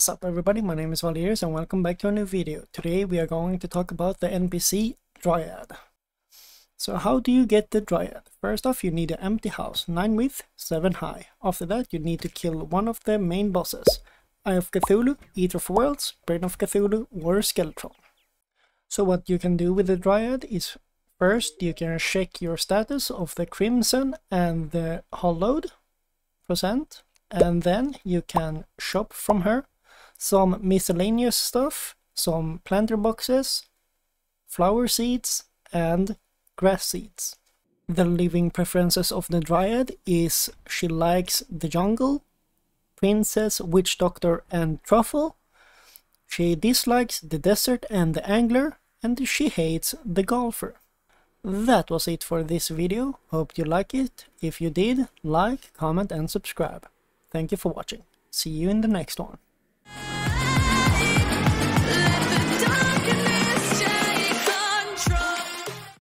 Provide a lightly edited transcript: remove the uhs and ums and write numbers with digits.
What's up everybody, my name is Valiris and welcome back to a new video. Today we are going to talk about the NPC Dryad. So how do you get the Dryad? First off, you need an empty house, 9 width, 7 high. After that you need to kill one of the main bosses. Eye of Cthulhu, Eater of Worlds, Brain of Cthulhu or Skeletron. So what you can do with the Dryad is, first you can check your status of the Crimson and the Hollowed percent, and then you can shop from her some miscellaneous stuff, some planter boxes, flower seeds and grass seeds. The living preferences of the Dryad is she likes the jungle, princess, witch doctor and truffle. She dislikes the desert and the angler, and she hates the golfer. That was it for this video. Hope you like it. If you did, like, comment and subscribe. Thank you for watching. See you in the next one.